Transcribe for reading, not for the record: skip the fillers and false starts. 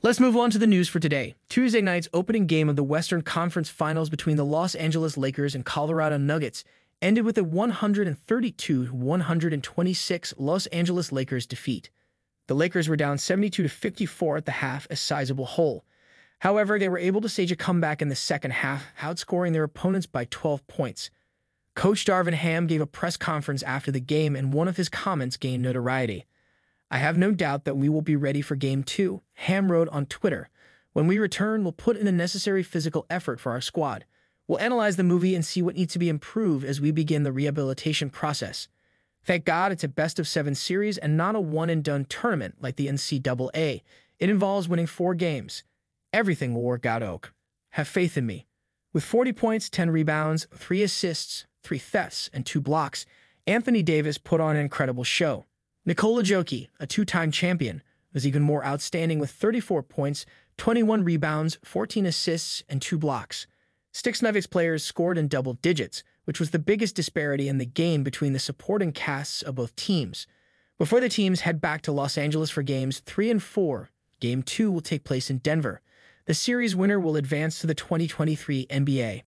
Let's move on to the news for today. Tuesday night's opening game of the Western Conference Finals between the Los Angeles Lakers and Colorado Nuggets ended with a 132-126 Los Angeles Lakers defeat. The Lakers were down 72-54 at the half, a sizable hole. However, they were able to stage a comeback in the second half, outscoring their opponents by 12 points. Coach Darvin Ham gave a press conference after the game, and one of his comments gained notoriety. "I have no doubt that we will be ready for Game 2, Ham wrote on Twitter. "When we return, we'll put in the necessary physical effort for our squad. We'll analyze the movie and see what needs to be improved as we begin the rehabilitation process. Thank God it's a best-of-7 series and not a one-and-done tournament like the NCAA. It involves winning 4 games. Everything will work out, Oak. Have faith in me." With 40 points, 10 rebounds, 3 assists, 3 thefts, and 2 blocks, Anthony Davis put on an incredible show. Nikola Jokić, a 2-time champion, was even more outstanding with 34 points, 21 rebounds, 14 assists, and 2 blocks. 6 Nuggets players scored in double digits, which was the biggest disparity in the game between the supporting casts of both teams. Before the teams head back to Los Angeles for Games 3 and 4, Game 2 will take place in Denver. The series winner will advance to the 2023 NBA.